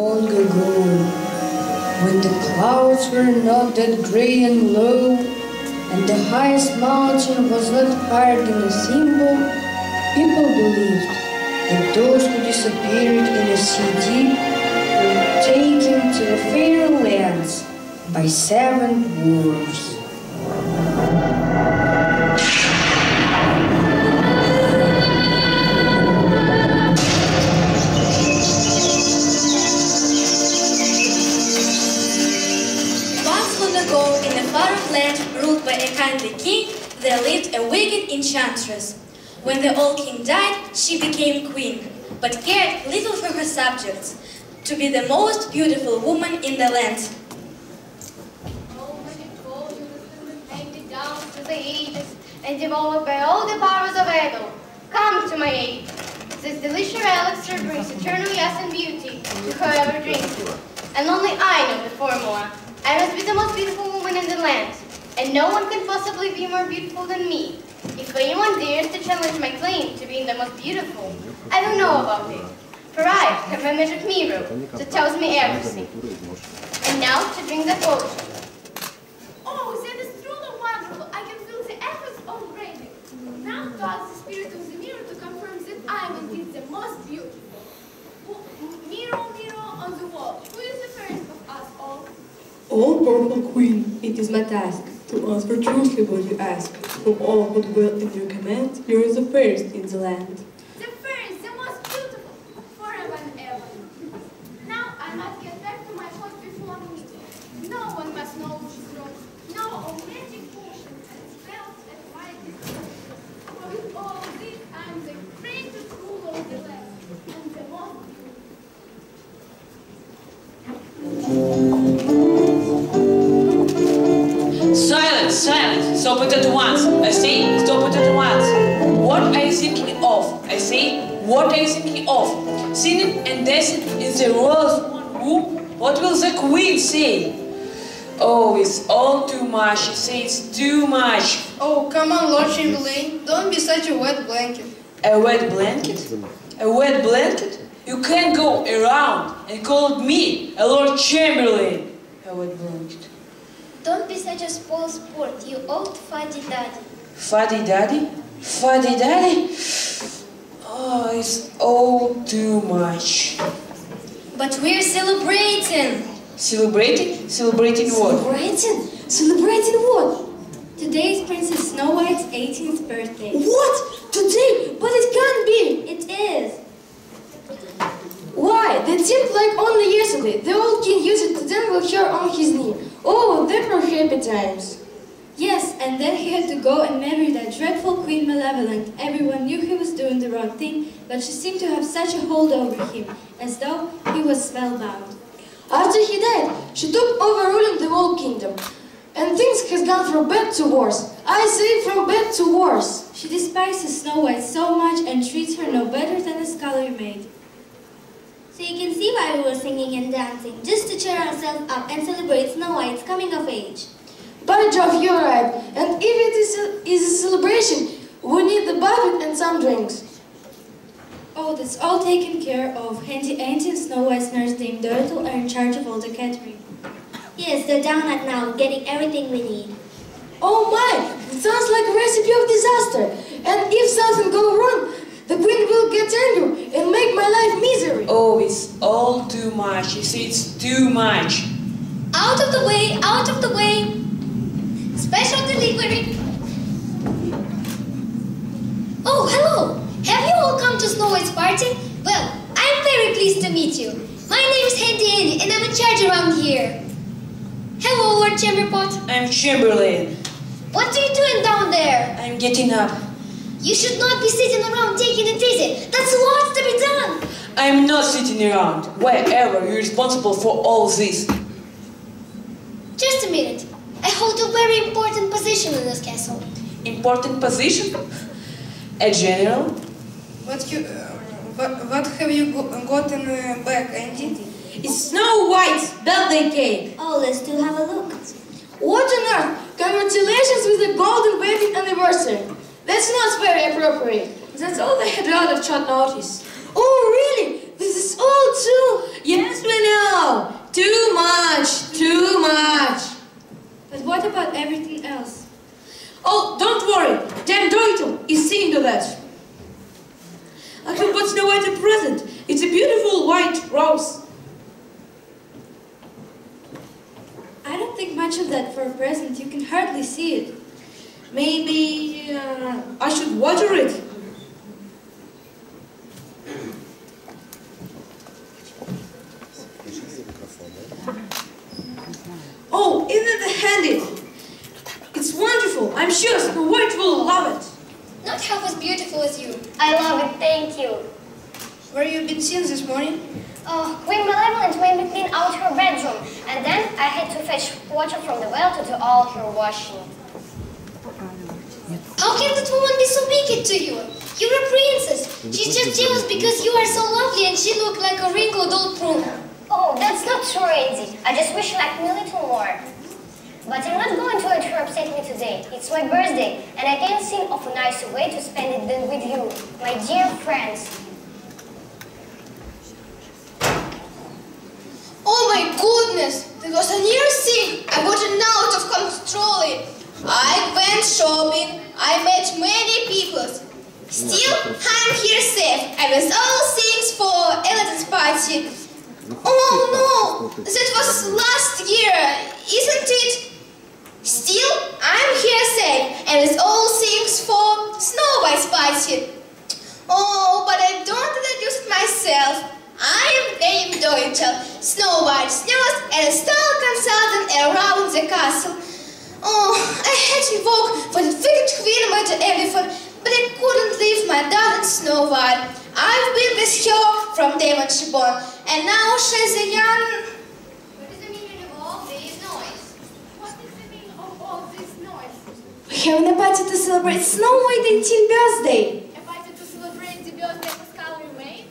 long ago, when the clouds were not that grey and low, and the highest mountain was not higher than a thimble, people believed that those who disappeared in a sea deep were taken to the fairy lands by 7 dwarfs. There lived a wicked enchantress. When the old king died, she became queen, but cared little for her subjects, to be the most beautiful woman in the land. Rome and gold handed down to the ages and developed by all the powers of Edo. Come to my aid. This delicious elixir brings eternal youth and beauty to whoever drinks it. And only I know the formula. I must be the most beautiful woman in the land. And no one can possibly be more beautiful than me. If anyone dares to challenge my claim to being the most beautiful, I don't know about it. For I have a magic mirror that tells me everything. And now to drink the potion. Oh, that is truly wonderful! I can feel the efforts already. Now to ask the spirit of the mirror to confirm that I am indeed the most beautiful. Mirror, mirror on the wall, who is the fairest of us all? O purple queen, it is my task to answer truthfully what you ask. From all good will and your command, you are the fairest in the land. The fairest, the most beautiful, forever and ever. Now I must get back to my pot before meeting. No one must know which is wrong. Now all magic potions and spells and magic. For with all this, I am the greatest ruler of the land and the most beautiful. Silence, silence, stop it at once. I say, stop it at once. What are you thinking of? I say, what are you thinking of? Singing and dancing in the world's one room? What will the queen say? Oh, it's all too much. She says too much. Oh, come on, Lord Chamberlain. Don't be such a wet blanket. A wet blanket? A wet blanket? You can't go around and call me a Lord Chamberlain. A wet blanket. Don't be such a spoiled sport, you old fuddy daddy. Fuddy daddy? Fuddy daddy? Oh, it's all too much. But we're celebrating. Celebrating? Celebrating what? Celebrating? Celebrating what? Today is Princess Snow White's 18th birthday. What? Today? But it can't be. It is. Why? That seemed like only yesterday. The old king used to them with her on his knee. Oh, there were happy times. Yes, and then he had to go and marry that dreadful Queen Malevolent. Everyone knew he was doing the wrong thing, but she seemed to have such a hold over him, as though he was spellbound. After he died, she took over ruling the whole kingdom. And things has gone from bad to worse. I say from bad to worse. She despises Snow White so much and treats her no better than a scullery maid. So you can see why we were singing and dancing, just to cheer ourselves up and celebrate Snow White's coming of age. By Jove, you're right. And if it is a celebration, we need the buffet and some drinks. Oh, that's all taken care of. Handy Auntie and Snow White's nurse Dame Dirtle are in charge of all the catering. Yes, they're down at now, getting everything we need. Oh my! It sounds like a recipe of disaster. And if something goes wrong, the queen will get angry and make my life misery. Oh, it's all too much. You see, it's too much. Out of the way, out of the way. Special delivery. Oh, hello. Have you all come to Snow White's party? Well, I'm very pleased to meet you. My name is Handy Annie and I'm in charge around here. Hello, Lord Chamberpot. I'm Chamberlain. What are you doing down there? I'm getting up. You should not be sitting around taking it easy. That's lots to be done. I'm not sitting around. Wherever you're responsible for all this. Just a minute. I hold a very important position in this castle. Important position? A general? What have you gotten back, Andy? It's Snow White's birthday cake. Oh, let's do have a look. What on earth? Congratulations with the golden wedding anniversary. That's not very appropriate. That's all they had out of short notice. Oh, really? This is all too... Yes, my much of that for a present, you can hardly see it. Maybe I should water it. Oh, isn't it handy? It's wonderful. I'm sure Snow White will love it. Not half as beautiful as you. I love it, thank you. Where have you been since this morning? Oh, Queen Malevolent made me clean out her bedroom, and then I had to fetch water from the well to do all her washing. How can that woman be so wicked to you? You're a princess. She's just jealous because you are so lovely and she looks like a wrinkled old prune. Oh, that's not true, Eddie. I just wish she liked me a little more. But I'm not going to let her upset me today. It's my birthday, and I can't think of a nicer way to spend it than with you, my dear friends. Oh my goodness! That was a near thing! I gotten out of control! I went shopping, I met many people. Still, I'm here safe, and with all things for Aladdin's party. Oh no, that was last year, isn't it? Still, I'm here safe, and with all things for Snow White's party. Oh, but I don't introduce myself. I'm named Doichel, Snow White's nurse and a style consultant around the castle. Oh, I had to walk for the wicked Queen Malevolent, but I couldn't leave my darling Snow White. I've been with her from day when she born, and now she's a young... What is the meaning of all this noise? What is the meaning of all this noise? We're having a party to celebrate Snow White's 18th birthday. A party to celebrate the birthday of a scholar maid?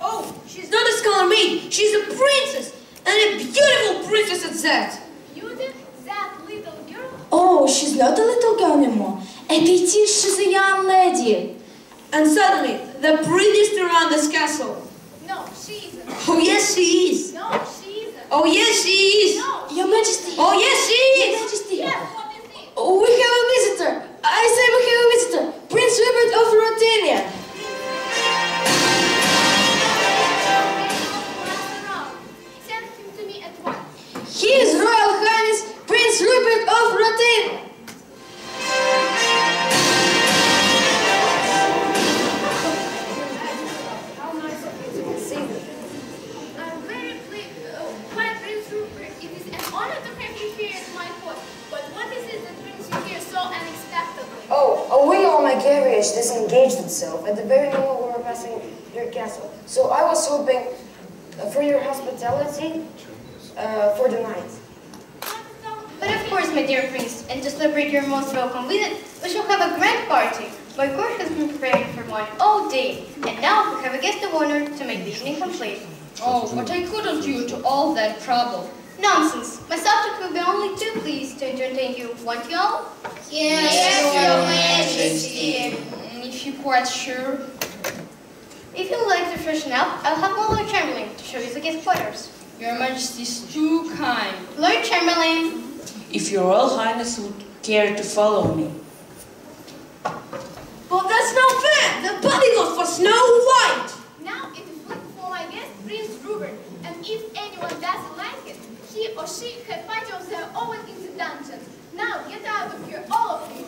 Oh, she's not a scholar maid, she's a princess, and a beautiful princess at that. That little girl? Oh, she's not a little girl anymore. At 18, she's a young lady. And suddenly, the prettiest around this castle. No, she isn't. Oh, yes, she is. No, she isn't. Oh, yes, she is. No, Your Majesty. Oh, yes, she is. Your Majesty. Yes, what is it? Oh, we have a visitor. I say we have a visitor. Prince Rupert of Rotania. His Royal Highness Prince Rupert of Rotania. I'm very pleased. Why, Prince Rupert? It is an honor to have you here at my court. But what is it that brings you here so unexpectedly? Oh, a wheel on my carriage disengaged itself at the very moment we were passing your castle. So I was hoping for your hospitality. For the night. But of course, my dear prince, and to celebrate your most welcome visit, we shall have a grand party. My court has been preparing for one all day, and now we have a guest of honor to make the evening complete. Oh, but I couldn't due to all that trouble. Nonsense! My subject will be only too pleased to entertain you, won't you all? Yes, Your Majesty. If you're quite sure. If you'd like to freshen up, I'll have my Lord Chamberlain to show you the guest quarters. Your Majesty is too kind. Lord Chamberlain! If your Royal Highness would care to follow me. But that's not fair! The bodyguard for Snow White! Now it is looking for my guest, Prince Rupert, and if anyone doesn't like it, he or she have party of their own in the dungeon. Now get out of here, all of you!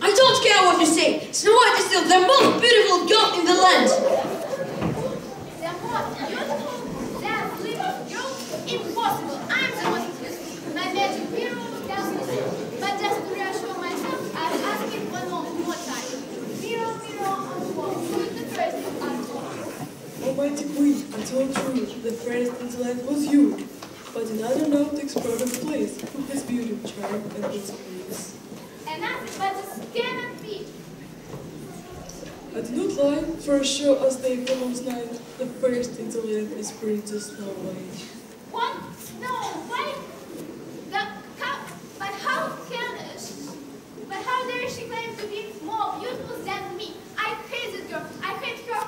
I don't care what you say! Snow White is still the most beautiful girl in the land! The most beautiful? Impossible! I'm the one who my magic mirror will tell me this. But just to reassure myself, I'll ask it one more time. Mirror, mirror on the wall, who is the first of our two? Almighty Queen, I told you the fairest in the land was you. But another note takes perfect place. Who has beauty, charm, and its place? Another, but this cannot be. I did not lie, for sure as day follows night, the fairest in the land is Princess Snow White. What? No, why? But how dare she claim to be more beautiful than me? I hated her. I hate her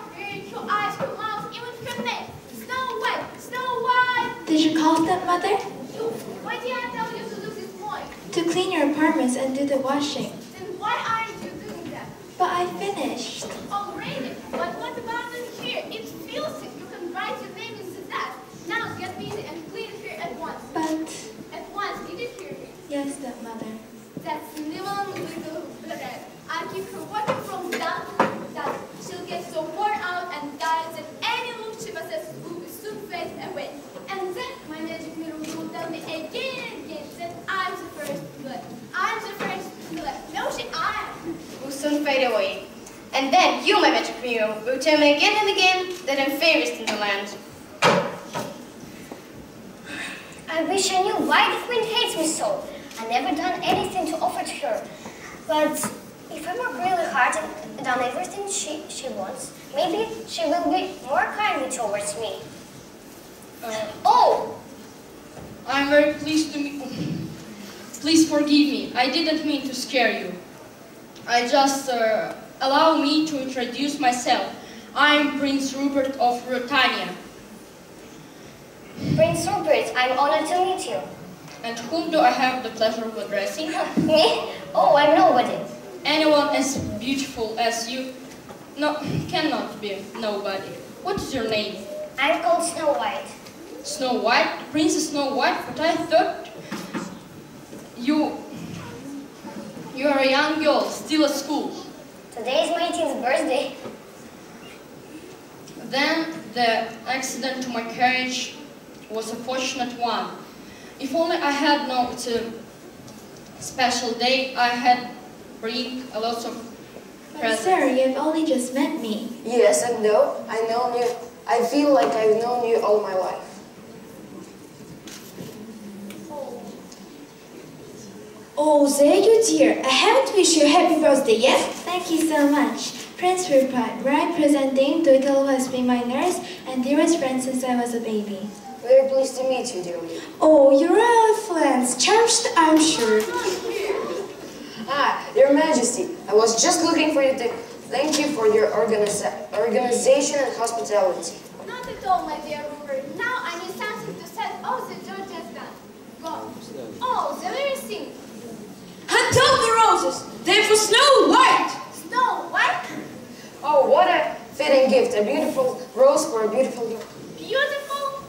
eyes, her mouth, even her neck. Snow White, Snow White. Did you call that, Mother? You, why did I tell you to do this more? To clean your apartments and do the washing. Then why aren't you doing that? But I finished. Already? But what about in here? It's filthy. You can write your name in the dust. Now get busy and clean here and straight away. And then you, my magic mirror, will tell me again and again that I'm fairest in the land. I wish I knew why the queen hates me so. I've never done anything to offer to her. But if I work really hard and done everything she wants, maybe she will be more kindly towards me. Oh! I'm very pleased to meet you. Please forgive me. I didn't mean to scare you. I just... allow me to introduce myself. I am Prince Rupert of Rotania. Prince Rupert, I'm honored to meet you. And whom do I have the pleasure of addressing? Me? Oh, I'm nobody. Anyone as beautiful as you? No, cannot be nobody. What is your name? I'm called Snow White. Snow White? Princess Snow White? But I thought you are a young girl, still at school. Today is my 18th birthday. Then the accident to my carriage was a fortunate one. If only I had known it's a special day, I had bring a lot of presents. Sir, you've only just met me. Yes and no, I know you. I feel like I've known you all my life. Oh, there you dear, I haven't wished you a happy birthday yet. Thank you so much. Prince Rupert, representing Doodle was been my nurse and dearest friend since I was a baby. Very pleased to meet you, dear. Oh, your royal friends, charged, I'm sure. Your Majesty, I was just looking for you to thank you for your organization and hospitality. Not at all, my dear Rupert. Now I need something to set all the George has done. Go. Oh, the very thing. Until the roses, they're for Snow White! Snow White? Oh, what a fitting gift, a beautiful rose for a beautiful girl. Beautiful?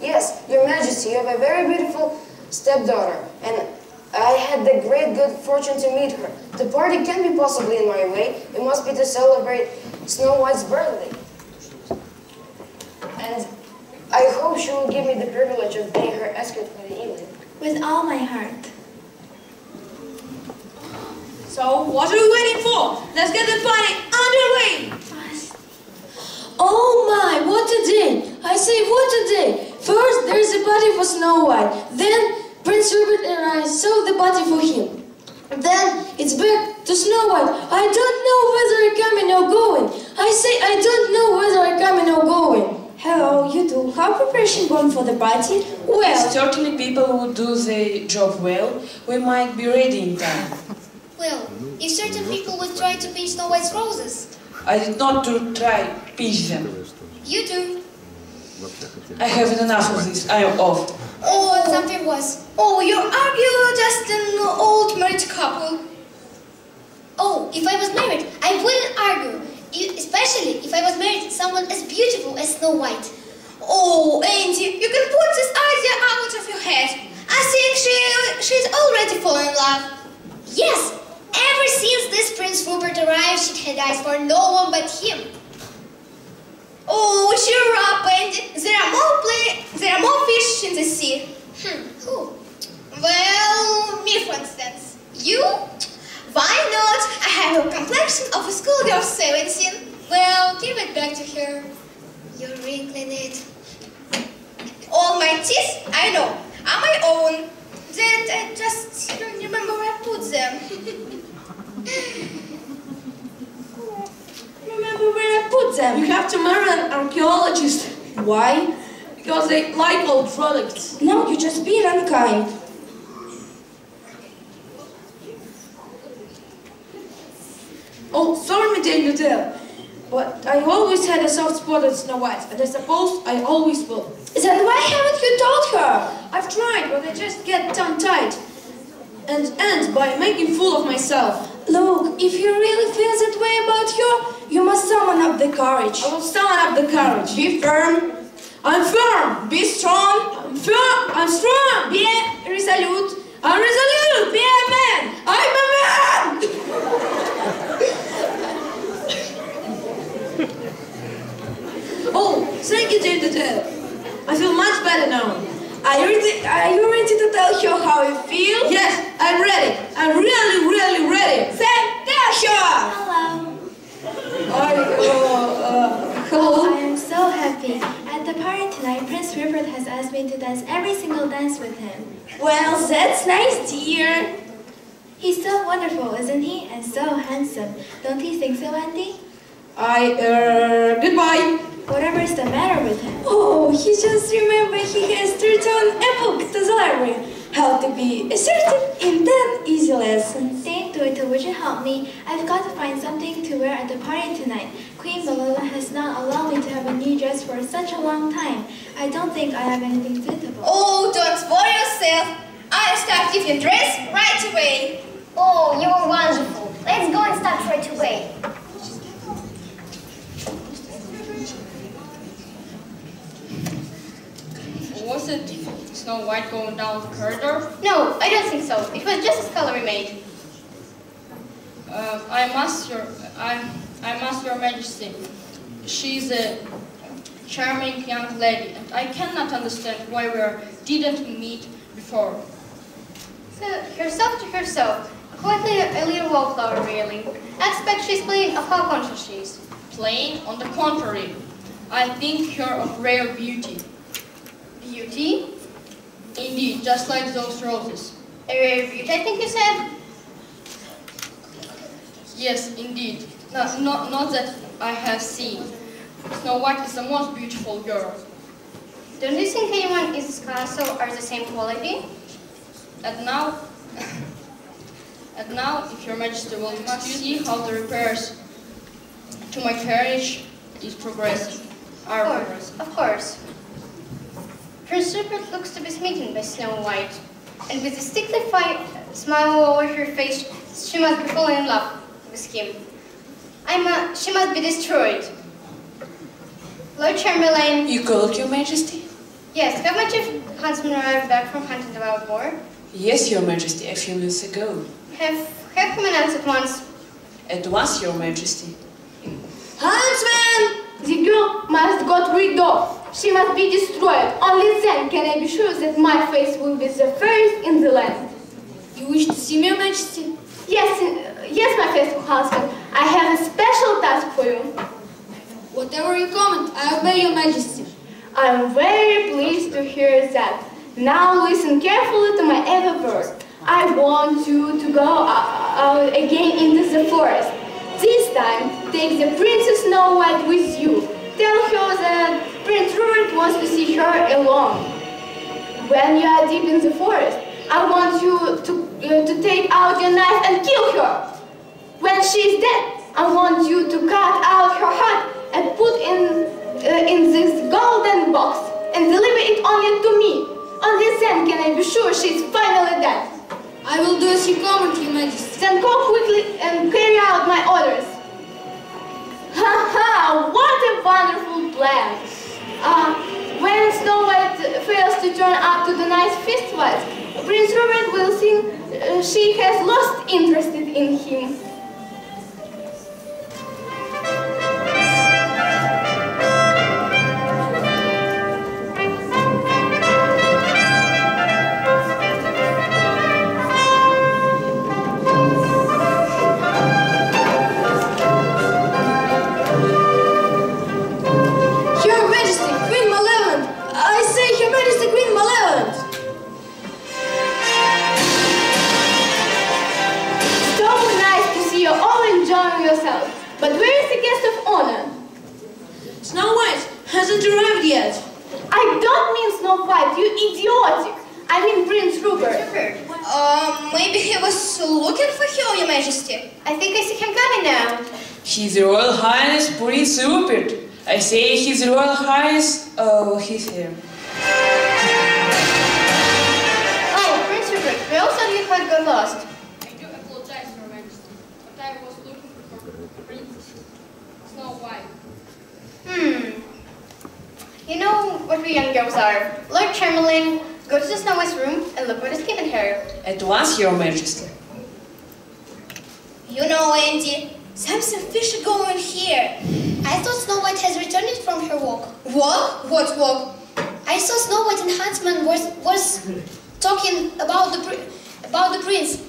Yes, Your Majesty, you have a very beautiful stepdaughter, and I had the great good fortune to meet her. The party can't be possibly in my way, it must be to celebrate Snow White's birthday. And I hope she will give me the privilege of being her escort for the evening. With all my heart. So, what are we waiting for? Let's get the party underway! Oh my, what a day! I say, what a day! First, there is a party for Snow White. Then, Prince Rupert and I saw the party for him. Then, it's back to Snow White. I don't know whether I'm coming or going. I say, I don't know whether I'm coming or going. Hello, you two. How preparation going for the party? Well, certainly people who do the job well. We might be ready in time. Well, if certain people would try to pinch Snow White's roses. I did not try to pinch them. You do. I have had enough of this. I am off. Oh, something was. Oh, are you just an old married couple? Oh, if I was married, I wouldn't argue. Especially if I was married to someone as beautiful as Snow White. Oh, Andy, you can put this idea out of your head. I think she's already fallen in love. Yes. Ever since this Prince Rupert arrived, she had eyes for no one but him. Oh, cheer up, Andy. There are more fish in the sea. Who? Well, me, for instance. You? Why not? I have a complexion of a schoolgirl of 17. Well, give it back to her. You're wrinkling it. All my teeth, I know, are my own. That I just don't remember where I put them. You have to marry an archaeologist. Why? Because they like old products. No, you're just being unkind. Oh, sorry, my dear Nudel. But I always had a soft spot on Snow White, and I suppose I always will. Then why haven't you told her? I've tried, but I just get tongue-tied and end by making fool of myself. Look, if you really feel that way about her, you must summon up the courage. I will summon up the courage. Be firm. I'm firm. Be strong. I'm firm. I'm strong. Be resolute. I'm resolute. Be a man. I'm a man. Oh, thank you, Jade. I feel much better now. Are you ready to tell her how you feel? Yes, I'm ready. I'm really, really ready. Say, tell her! Hello. Hello. I am so happy. At the party tonight, Prince Rupert has asked me to dance every single dance with him. Well, that's nice, dear. He's so wonderful, isn't he? And so handsome. Don't you think so, Andy? Goodbye. Whatever's the matter with him? Oh, he just remembered he has turned on a book to the library. How to be assertive in 10 easy lessons. Thank Dorito, would you help me? I've got to find something to wear at the party tonight. Queen Malevolent has not allowed me to have a new dress for such a long time. I don't think I have anything suitable. Oh, don't worry yourself. I'll start with your dress right away. Oh, you're wonderful. Let's go and start right away. Was it Snow White going down the corridor? No, I don't think so. It was just a scullery maid. I must your Majesty. She's a charming young lady, and I cannot understand why we didn't meet before. So herself to herself, quite a little wallflower, really. I expect she's playing of how conscious she is. Plain? On the contrary, I think her of rare beauty. Beauty? Indeed, just like those roses. A rare beauty, I think you said? Yes, indeed. Not that I have seen. Snow White is the most beautiful girl. Don't you think anyone in this castle are the same quality? And now, if your Majesty will see how the repairs to my carriage is progressing. Of course. Prince Rupert looks to be smitten by Snow White, and with a dignified smile over her face, she must be falling in love with him. She must be destroyed. Lord Chamberlain... You called, Your Majesty? Yes, have much of huntsmen arrived back from hunting the wild boar? Yes, Your Majesty, a few minutes ago. Have him announced at once. At once, Your Majesty. Huntsman! The girl must got rid of. She must be destroyed. Only then can I be sure that my face will be the first in the land. You wish to see me, Your Majesty? Yes, my faithful husband. I have a special task for you. Whatever you command, I obey, Your Majesty. I am very pleased to hear that. Now listen carefully to my every word. I want you to go out again into the forest. This time, take the Princess Snow White with you. Tell her that Prince Rupert wants to see her alone. When you are deep in the forest, I want you to take out your knife and kill her. When she is dead, I want you to cut out her heart and put in this golden box and deliver it only to me. Only then can I be sure she is finally dead. I will do as you command, Your Majesty. Then go quickly and carry out my orders. Ha ha! What a wonderful plan! When Snow White fails to turn up to the night's festival, Prince Rupert will think she has lost interest in him. But where is the guest of honor? Snow White hasn't arrived yet. I don't mean Snow White, you idiotic. I mean Prince Rupert. Maybe he was looking for her, Your Majesty. I think I see him coming now. His Royal Highness Prince Rupert. I say His Royal Highness... Oh, he's here. Oh, Prince Rupert, we also knew quite got lost. You know what we young girls are. Lord Chamberlain, go to the Snow White's room and look what is given her. At once, Your Majesty. You know, Andy, something fishy going here. I thought Snow White has returned from her walk. Walk? What walk? I saw Snow White and Huntsman was talking about the prince,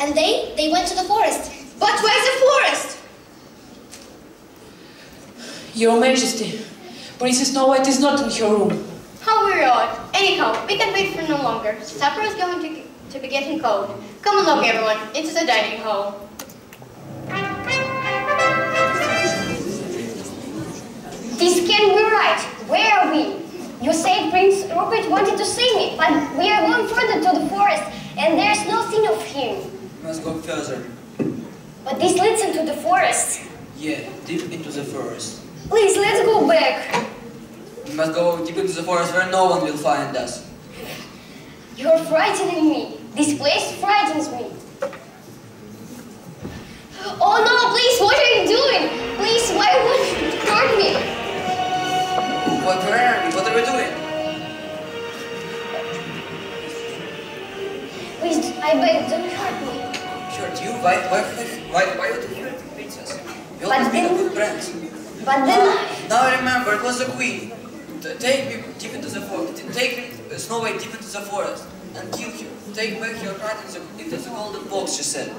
and they went to the forest. But where's the forest? Your Majesty, Princess Snow White is not in her room. How we're on. Anyhow, we can wait for no longer. Supper is going to be getting cold. Come along, everyone, into the dining hall. This can't be right. Where are we? You said Prince Rupert wanted to see me, but we are going further to the forest, and there's no sign of him. We must go further. But this leads into the forest. Yeah, deep into the forest. Please, let's go back. We must go deep into the forest where no one will find us. You're frightening me. This place frightens me. Oh no, please, what are you doing? Please, why would you hurt me? What are we? What are we doing? Please, I beg, don't hurt me. Hurt you? Why would you hurt the princess? You always been a good friend. But then now I remember, it was the queen. Take me deep into the forest. Take Snow White deep into the forest and kill her. Take back your heart into the golden box, she said.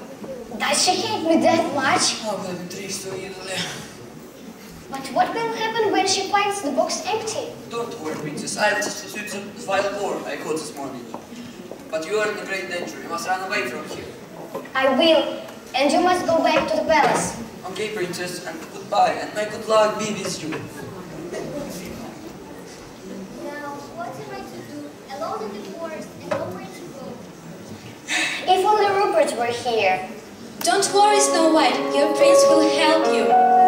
Does she hate me that much? Oh, I'm intrigued so easily. But what will happen when she finds the box empty? Don't worry, Princess. I have to sweep the wild boar I caught this morning. But you are in great danger. You must run away from here. I will. And you must go back to the palace. Okay, Princess. And goodbye. And may good luck be with you. Now, what am I to do? Alone in the forest and nowhere to go. If only Rupert were here. Don't worry, Snow White. Your prince will help you.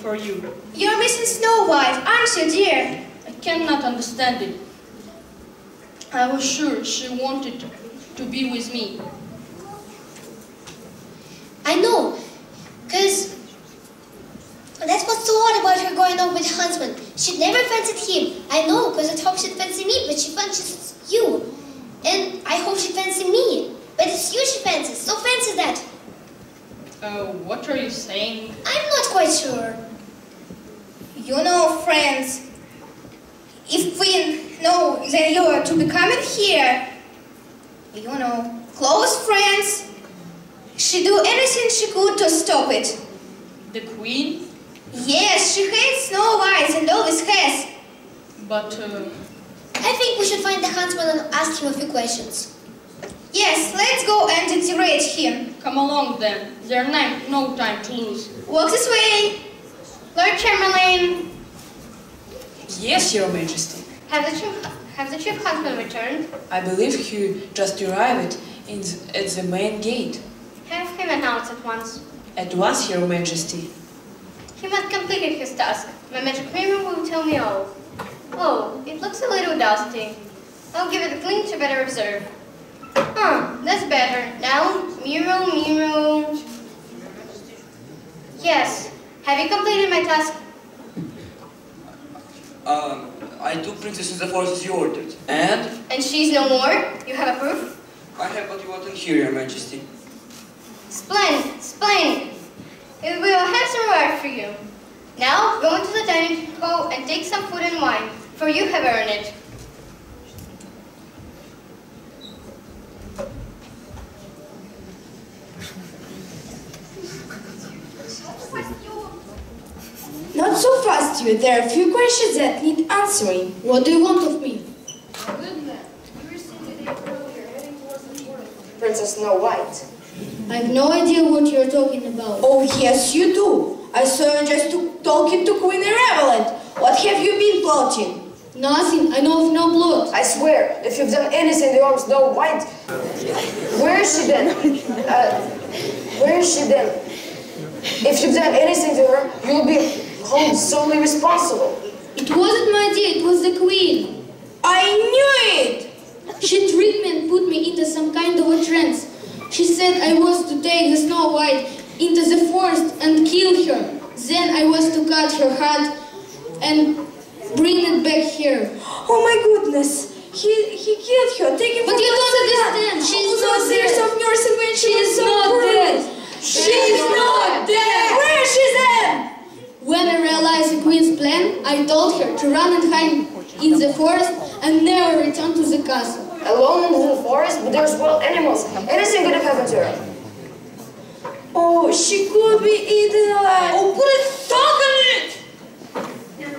For you. You're missing Snow White, aren't you, dear? I cannot understand it. I was sure she wanted to be with me. I know, because that's what's so odd about her going off with her husband. She never fancied him. I know, because I hope she'd fancy me, but she fancies you. And I hope she fancies me. But it's you she fancies, so fancy that. What are you saying? I'm not quite sure. You know, friends, If we know that you are to be coming here, you know, close friends, she do anything she could to stop it. The Queen? Yes, she hates Snow White and always has. But... I think we should find the huntsman and ask him a few questions. Yes, let's go and interrogate him. Come along then. There's no time to lose. Walk this way. Lord Chamberlain. Yes, Your Majesty. Have the chief huntsman returned? I believe he just arrived at the main gate. Have him announced at once. At once, Your Majesty. He must complete his task. My magic mirror will tell me all. Oh, it looks a little dusty. I'll give it a clean to better observe. Huh, that's better. Now, mirror. Yes. Have you completed my task? I took Princess to the forest as you ordered. And? And she's no more? You have a proof? I have what you want to hear, Your Majesty. Splendid. We will have some work for you. Now, go into the dining hall and take some food and wine, for you have earned it. Not so fast, you. There are a few questions that need answering. What do you want of me? Princess Snow White. I have no idea what you're talking about. Oh, yes, you do. I saw you just talking to Queen Malevolent. What have you been plotting? Nothing. I know of no plot. I swear, if you've done anything wrong, Snow White... Where is she then? Where is she then? If you've done anything to her, you'll be held solely responsible. It wasn't my idea, it was the Queen. I knew it! She tricked me and put me into some kind of a trance. She said I was to take the Snow White into the forest and kill her. Then I was to cut her heart and bring it back here. Oh my goodness! He killed her, taking her. But you don't understand! She is not dead! Of mercy when she is not dead! She is not dead! Where is she then? When I realized the Queen's plan, I told her to run and hide in the forest and never return to the castle. Alone in the forest, but there's wild animals. Anything could have happened to her. Oh, she could be eaten alive. Oh, put a dog on it!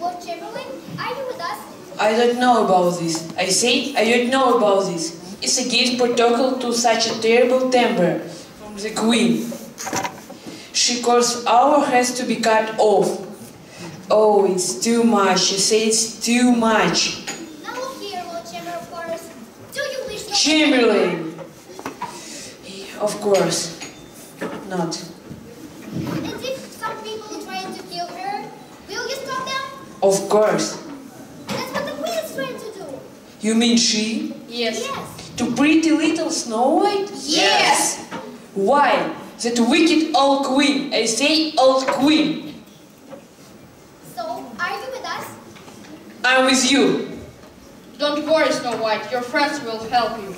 Lord Chamberlain, are you with us? I don't know about this. I say, I don't know about this. It's against protocol to such a terrible temper from the Queen. She calls our heads to be cut off. Oh, it's too much. She says too much. Chamberlain! Of course, not. And if some people try to kill her, will you stop them? Of course. That's what the Queen is trying to do. You mean she? Yes. To pretty little Snow White? Yes! Why? That wicked old Queen. I say old Queen. So, are you with us? I'm with you. Don't worry, Snow White. Your friends will help you.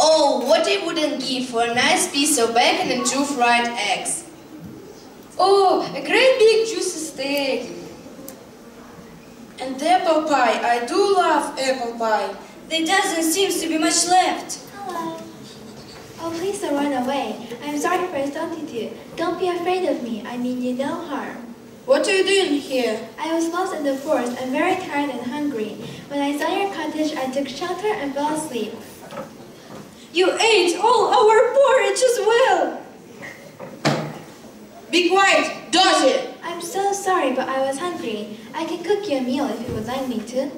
Oh, what I wouldn't give for a nice piece of bacon and 2 fried eggs. Oh, a great big juicy steak. And apple pie. I do love apple pie. There doesn't seem to be much left. Hello. Oh, please don't run away. I'm sorry for insulting you. Don't be afraid of me. I mean you no harm. What are you doing here? I was lost in the forest. I'm very tired and hungry. When I saw your cottage, I took shelter and fell asleep. You ate all our porridge as well! Be quiet! Dodgy! I'm so sorry, but I was hungry. I can cook you a meal if you would like me to.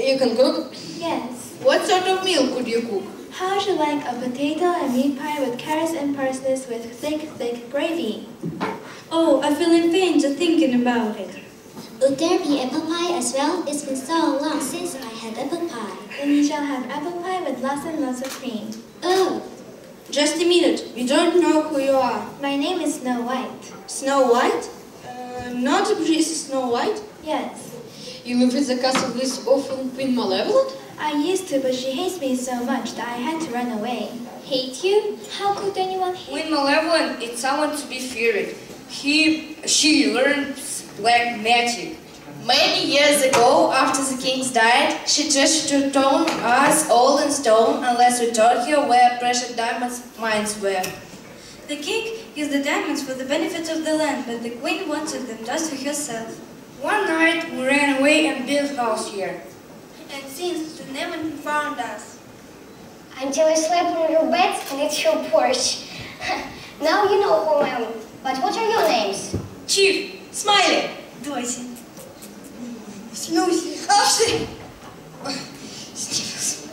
You can cook? Yes. What sort of meal could you cook? How would you like a potato and meat pie with carrots and parsnips with thick, thick gravy? Oh, I feel in pain just thinking about it. Would there be apple pie as well? It's been so long since I had apple pie. Then you shall have apple pie with lots and lots of cream. Oh! Just a minute, we don't know who you are. My name is Snow White. Snow White? Not a princess Snow White? Yes. You live in the castle with often Queen Malevolent? I used to, but she hates me so much that I had to run away. Hate you? How could anyone hate you? Queen Malevolent is someone to be feared. She learned black magic. Many years ago, after the kings died, she wished to turn us all in stone unless we told her where precious diamonds mines were. The king used the diamonds for the benefit of the land, but the queen wanted them just for herself. One night we ran away and built house here. And since you never found us. Until I slept on your bed and it's your porch. Now you know who I am. But what are your names? Chief, Smiley, Dorsey, Snoozy, Upsy, Sniffles,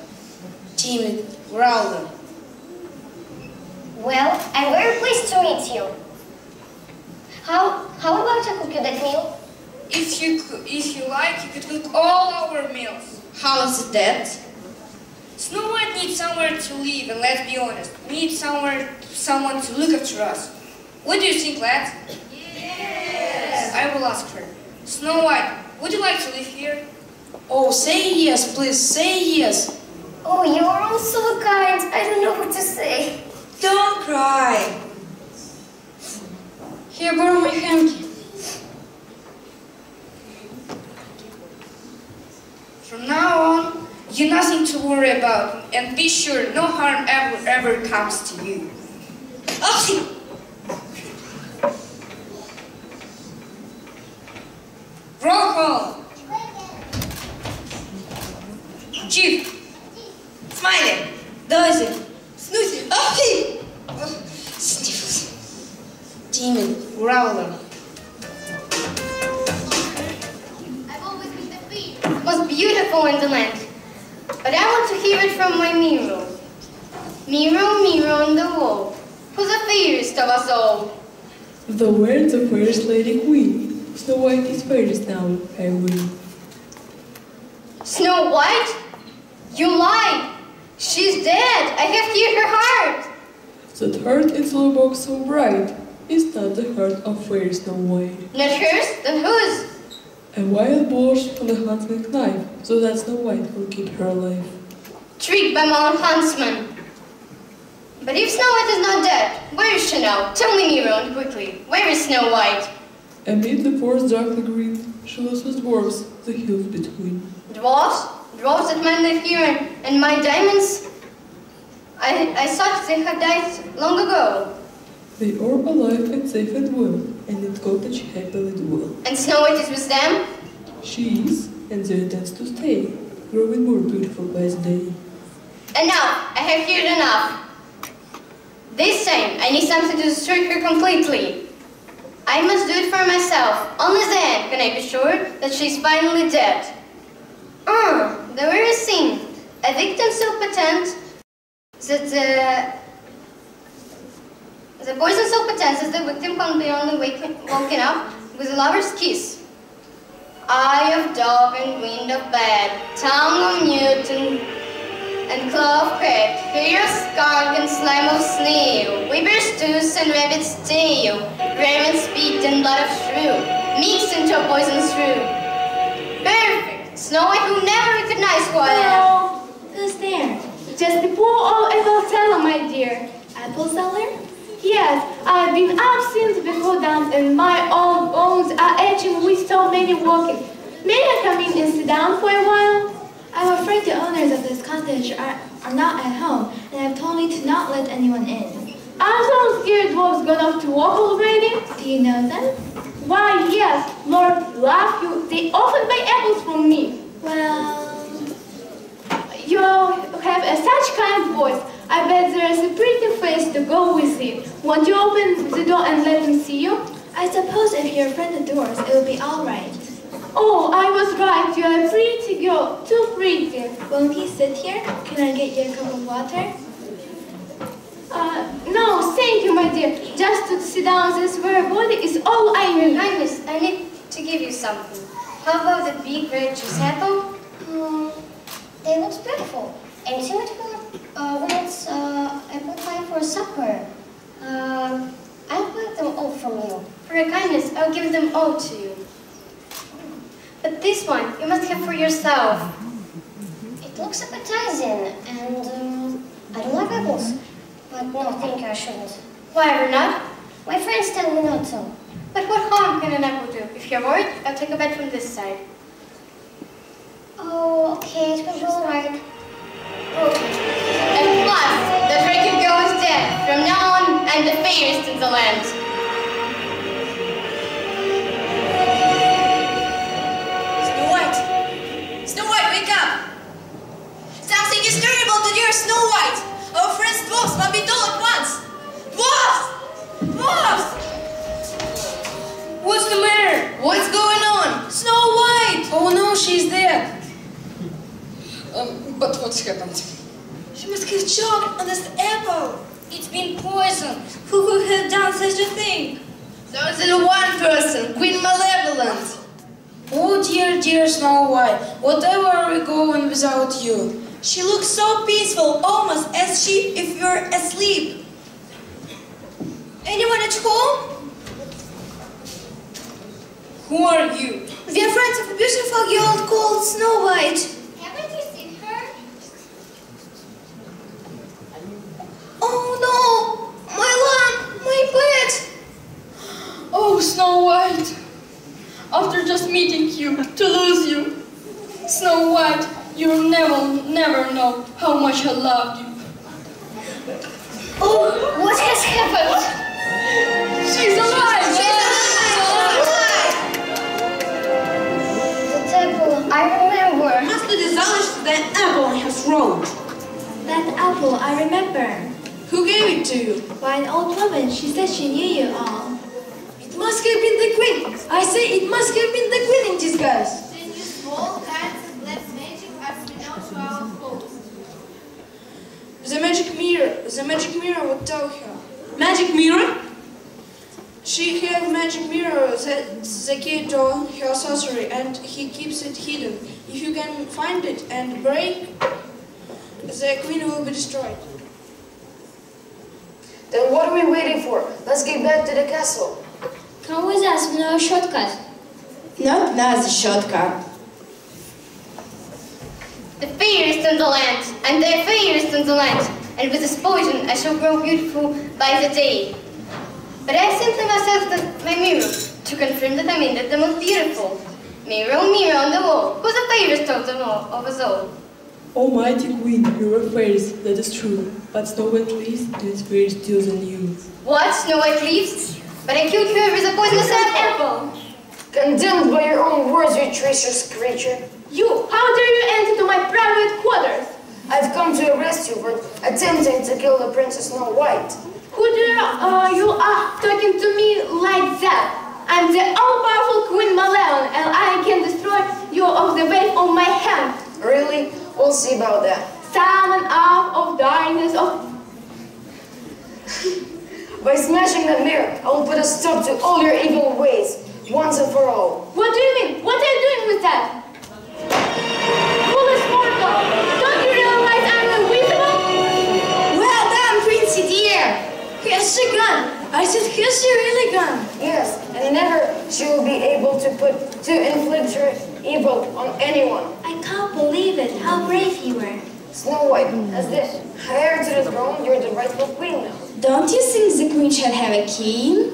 Timid, Growler. Well, I'm very pleased to meet you. How about I cook you that meal? If you like, you could cook all our meals. How is that? Snow White needs somewhere to live, and let's be honest, needs someone to look after us. What do you think, lads? Yes! I will ask her. Snow White, would you like to live here? Oh, say yes, please, say yes. Oh, you are all so kind. I don't know what to say. Don't cry. Here, borrow my hanky. From now on, you've nothing to worry about, and be sure no harm ever comes to you. Oh. Roll call! Chief! Smiley! Dozy! Snoozy! Okay! Sniffles! Demon! Growler! Most beautiful in the land. But I want to hear it from my mirror. Mirror, mirror on the wall, who's the fairest of us all? The words of fairest lady queen. Snow White is fairest now, I will. Snow White? You lie! She's dead! I have here her heart! That heart is low box so bright. It's not the heart of fairest Snow White. Not hers? Then whose? A wild boar on a huntsman's knife, so that Snow White will keep her alive. Tricked by my own huntsman. But if Snow White is not dead, where is she now? Tell me, Miron, quickly. Where is Snow White? Amid the forest darkly green, she was with dwarves, the hills between. Dwarves? Dwarves that mine life here and my diamonds? I thought they had died long ago. They are alive and safe and well, and in cottage happily dwell. And Snow White is with them? She is, and they intend to stay, growing more beautiful by the day. Enough! I have heard enough! This time, I need something to destroy her completely. I must do it for myself. Only then can I be sure that she is finally dead. The very thing. A victim so potent that the poison so potent that the victim can be only woken up with a lover's kiss. Eye of dove and wind of bed, tongue of Newton and claw of crab, hair of skunk and slime of snail, weaver's tooth and rabbit's tail, raven's feet and blood of shrew, mixed into a poison shrew. Perfect! Snow White will never recognize Squire. Oh, who's there? Just the poor old apple seller, my dear. Apple seller? Yes, I've been up since before dawn, and my old bones are itching with so many walking. May I come in and sit down for a while? I'm afraid the owners of this cottage are not at home, and have told me to not let anyone in. I'm so scared Dwarf's gone off to walk already. Do you know them? Why, yes, Lord love you. They often buy apples from me. Well, you have such kind voice. I bet there is a pretty face to go with it. Won't you open the door and let them see you? I suppose if your friend adores, it will be all right. Oh, I was right. You are a pretty girl. Too pretty. Won't he sit here? Can I get you a cup of water? No, thank you, my dear. Just to sit down this very body is all I need. Your Highness, I need to give you something. How about the big red juice apple? They look beautiful. And see what when it's apple pie for supper. I'll collect them all from you. For your kindness, I'll give them all to you. But this one, you must have for yourself. It looks appetizing, and I don't like apples. But no, I think I shouldn't. Why, or not? My friends tell me not to. But what harm can an apple do? If you're worried, I'll take a bite from this side. Oh, okay, it was all right. Oh. And plus, the freaking girl is dead. From now on, I'm the fairest in the land. Snow White! Snow White, wake up! Something is terrible to dear Snow White! Our friends dwarfs must be told at once! Dwarfs! Dwarfs! What's the matter? What's going on? Snow White! Oh no, she's dead. But what's happened? She must have choked on this apple. It's been poisoned. Who could have done such a thing? There's only one person, Queen Malevolent. Oh dear, dear Snow White, whatever are we going without you? She looks so peaceful, almost as if you're asleep. Anyone at home? Who are you? We are friends of a beautiful girl called Snow White. Haven't you seen her? Oh no! My lamp! My pet! Oh, Snow White! After just meeting you, to lose you. Snow White, you'll never know how much I loved you. Oh, what has happened? She's alive! She's alive! The apple, I remember. Must be the salvage that apple on his road. That apple, I remember. Who gave it to you? Why, an old woman. She said she knew you all. It must have been the queen. I say it must have been the queen in disguise. She used all kinds of black magic as we know to our foes. The magic mirror would tell her. Magic mirror? She had magic mirror that's the key to her sorcery, and he keeps it hidden. If you can find it and break, the queen will be destroyed. Then what are we waiting for? Let's get back to the castle. Come with us, we know a shortcut. Not now the shortcut. The fairest in the land, and the fairest in the land, and with this poison I shall grow beautiful by the day. But I simply myself that my mirror, to confirm that I made it the most beautiful. Mirror, mirror on the wall, who's the fairest of them all, of us all? Almighty Queen, you were fairest, that is true, but Snow White lives and is fairer still than you. What? Snow White lives? But I killed her with a poisonous apple! Condemned by your own words, you treacherous creature! You! How dare you enter my private quarters? I've come to arrest you for attempting to kill the Princess Snow White. Who dare you are talking to me like that? I'm the all-powerful Queen Malevolent, and I can destroy you of the wave of my hand. Really? We'll see about that. Summon up of darkness of... By smashing that mirror, I will put a stop to all your evil ways, once and for all. What do you mean? What are you doing with that? Foolish mortal! Don't you realize I'm a wizard? Well done, Princey dear! Here's your gun. I said, kiss your Illigan. Yes, and never she will be able to inflict her evil on anyone. I can't believe it. How brave you were. Snow White, as this, heir to the throne, you're the rightful queen now. Don't you think the queen should have a king?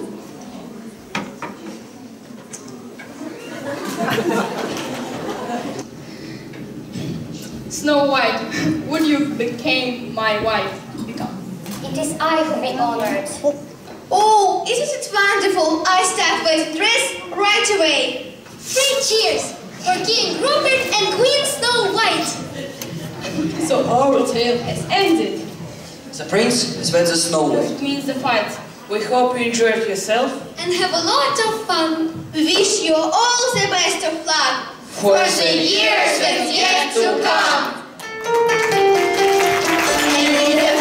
Snow White, would you became my wife? It is I who be honored. Oh, isn't it wonderful? I start with dress right away. 3 cheers for King Rupert and Queen Snow White. So our tale has ended. The prince is with the Snow White. It means the fight. We hope you enjoyed yourself. And have a lot of fun. Wish you all the best of luck. For the years that yet to come.